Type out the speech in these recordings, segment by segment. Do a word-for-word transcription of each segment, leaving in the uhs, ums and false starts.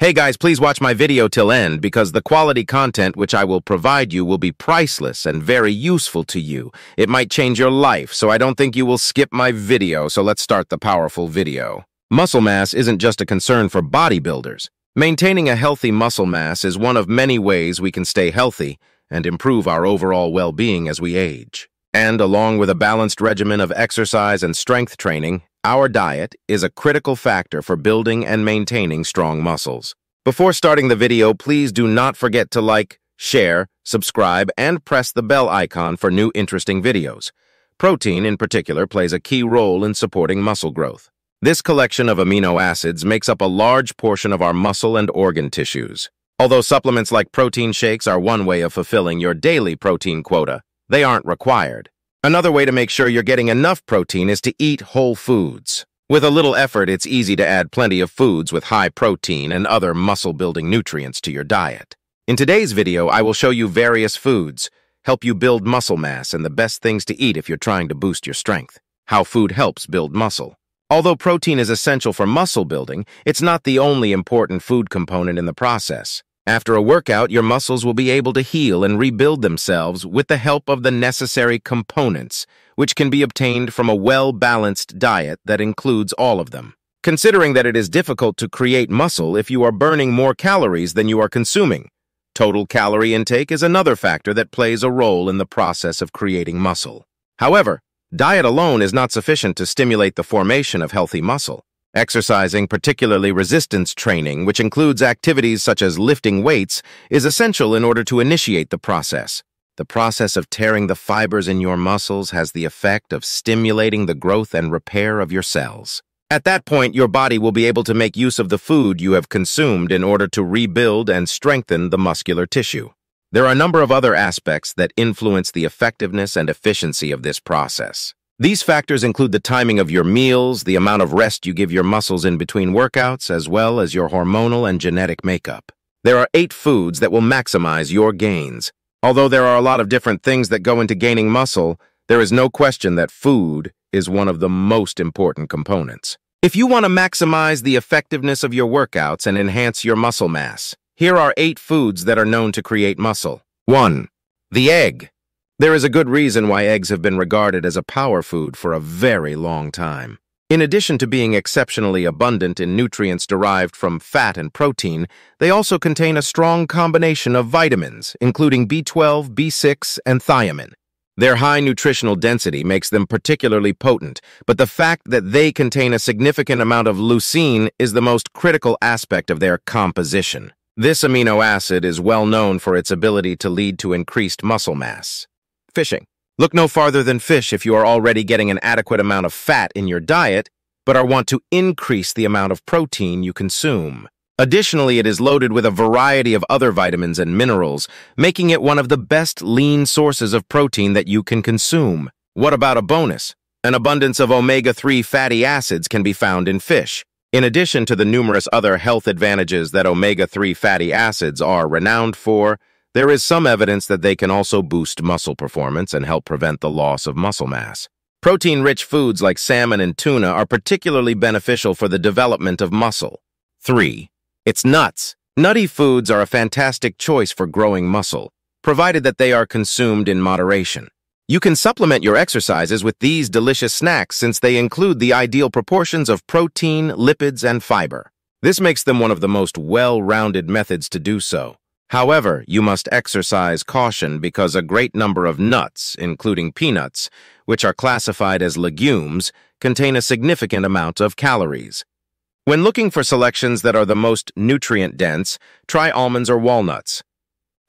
Hey guys, please watch my video till end because the quality content which I will provide you will be priceless and very useful to you. It might change your life, so I don't think you will skip my video, so let's start the powerful video. Muscle mass isn't just a concern for bodybuilders. Maintaining a healthy muscle mass is one of many ways we can stay healthy and improve our overall well-being as we age. And along with a balanced regimen of exercise and strength training, our diet is a critical factor for building and maintaining strong muscles. Before starting the video, please do not forget to like, share, subscribe, and press the bell icon for new interesting videos. Protein, in particular, plays a key role in supporting muscle growth. This collection of amino acids makes up a large portion of our muscle and organ tissues. Although supplements like protein shakes are one way of fulfilling your daily protein quota, they aren't required. Another way to make sure you're getting enough protein is to eat whole foods. With a little effort, it's easy to add plenty of foods with high protein and other muscle-building nutrients to your diet. In today's video, I will show you various foods, help you build muscle mass, and the best things to eat if you're trying to boost your strength. How food helps build muscle. Although protein is essential for muscle building, it's not the only important food component in the process. After a workout, your muscles will be able to heal and rebuild themselves with the help of the necessary components, which can be obtained from a well-balanced diet that includes all of them. Considering that it is difficult to create muscle if you are burning more calories than you are consuming, total calorie intake is another factor that plays a role in the process of creating muscle. However, diet alone is not sufficient to stimulate the formation of healthy muscle. Exercising, particularly resistance training, which includes activities such as lifting weights, is essential in order to initiate the process. The process of tearing the fibers in your muscles has the effect of stimulating the growth and repair of your cells. At that point, your body will be able to make use of the food you have consumed in order to rebuild and strengthen the muscular tissue. There are a number of other aspects that influence the effectiveness and efficiency of this process. These factors include the timing of your meals, the amount of rest you give your muscles in between workouts, as well as your hormonal and genetic makeup. There are eight foods that will maximize your gains. Although there are a lot of different things that go into gaining muscle, there is no question that food is one of the most important components. If you want to maximize the effectiveness of your workouts and enhance your muscle mass, here are eight foods that are known to create muscle. One. The egg. There is a good reason why eggs have been regarded as a power food for a very long time. In addition to being exceptionally abundant in nutrients derived from fat and protein, they also contain a strong combination of vitamins, including B twelve, B six, and thiamine. Their high nutritional density makes them particularly potent, but the fact that they contain a significant amount of leucine is the most critical aspect of their composition. This amino acid is well known for its ability to lead to increased muscle mass. Fishing. Look no farther than fish if you are already getting an adequate amount of fat in your diet, but are want to increase the amount of protein you consume. Additionally, it is loaded with a variety of other vitamins and minerals, making it one of the best lean sources of protein that you can consume. What about a bonus? An abundance of omega three fatty acids can be found in fish. In addition to the numerous other health advantages that omega three fatty acids are renowned for, there is some evidence that they can also boost muscle performance and help prevent the loss of muscle mass. Protein-rich foods like salmon and tuna are particularly beneficial for the development of muscle. Three. It's nuts. Nutty foods are a fantastic choice for growing muscle, provided that they are consumed in moderation. You can supplement your exercises with these delicious snacks since they include the ideal proportions of protein, lipids, and fiber. This makes them one of the most well-rounded methods to do so. However, you must exercise caution because a great number of nuts, including peanuts, which are classified as legumes, contain a significant amount of calories. When looking for selections that are the most nutrient-dense, try almonds or walnuts.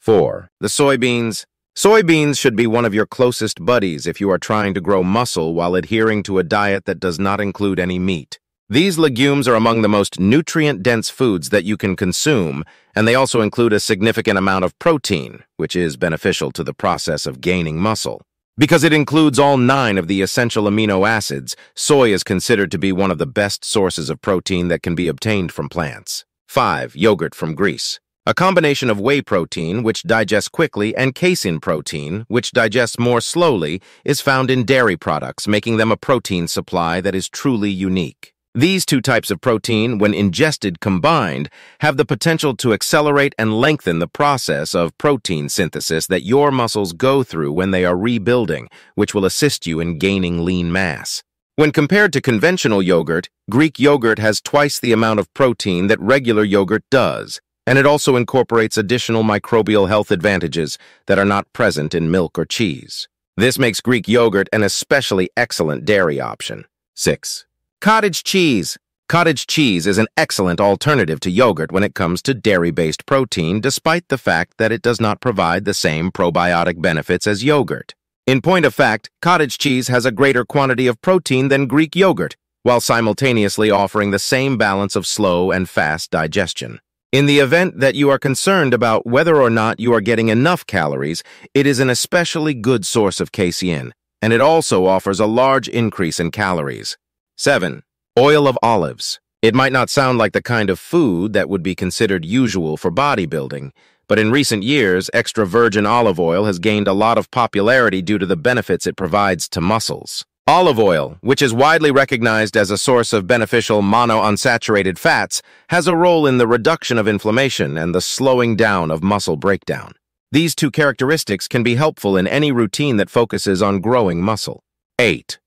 Four. The soybeans. Soybeans should be one of your closest buddies if you are trying to grow muscle while adhering to a diet that does not include any meat. These legumes are among the most nutrient-dense foods that you can consume, and they also include a significant amount of protein, which is beneficial to the process of gaining muscle. Because it includes all nine of the essential amino acids, soy is considered to be one of the best sources of protein that can be obtained from plants. Five. Yogurt from Greece. A combination of whey protein, which digests quickly, and casein protein, which digests more slowly, is found in dairy products, making them a protein supply that is truly unique. These two types of protein, when ingested combined, have the potential to accelerate and lengthen the process of protein synthesis that your muscles go through when they are rebuilding, which will assist you in gaining lean mass. When compared to conventional yogurt, Greek yogurt has twice the amount of protein that regular yogurt does, and it also incorporates additional microbial health advantages that are not present in milk or cheese. This makes Greek yogurt an especially excellent dairy option. six. Cottage cheese. Cottage cheese is an excellent alternative to yogurt when it comes to dairy-based protein, despite the fact that it does not provide the same probiotic benefits as yogurt. In point of fact, cottage cheese has a greater quantity of protein than Greek yogurt, while simultaneously offering the same balance of slow and fast digestion. In the event that you are concerned about whether or not you are getting enough calories, it is an especially good source of casein, and it also offers a large increase in calories. seven. Oil of olives. It might not sound like the kind of food that would be considered usual for bodybuilding, but in recent years, extra virgin olive oil has gained a lot of popularity due to the benefits it provides to muscles. Olive oil, which is widely recognized as a source of beneficial monounsaturated fats, has a role in the reduction of inflammation and the slowing down of muscle breakdown. These two characteristics can be helpful in any routine that focuses on growing muscle. eight.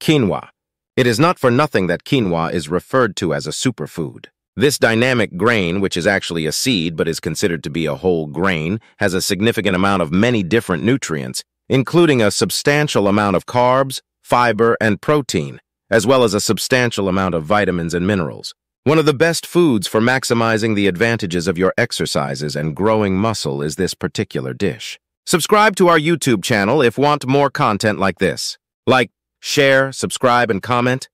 Quinoa. It is not for nothing that quinoa is referred to as a superfood. This dynamic grain, which is actually a seed but is considered to be a whole grain, has a significant amount of many different nutrients, including a substantial amount of carbs, fiber, and protein, as well as a substantial amount of vitamins and minerals. One of the best foods for maximizing the advantages of your exercises and growing muscle is this particular dish. Subscribe to our YouTube channel if you want more content like this. Like, share, subscribe, and comment.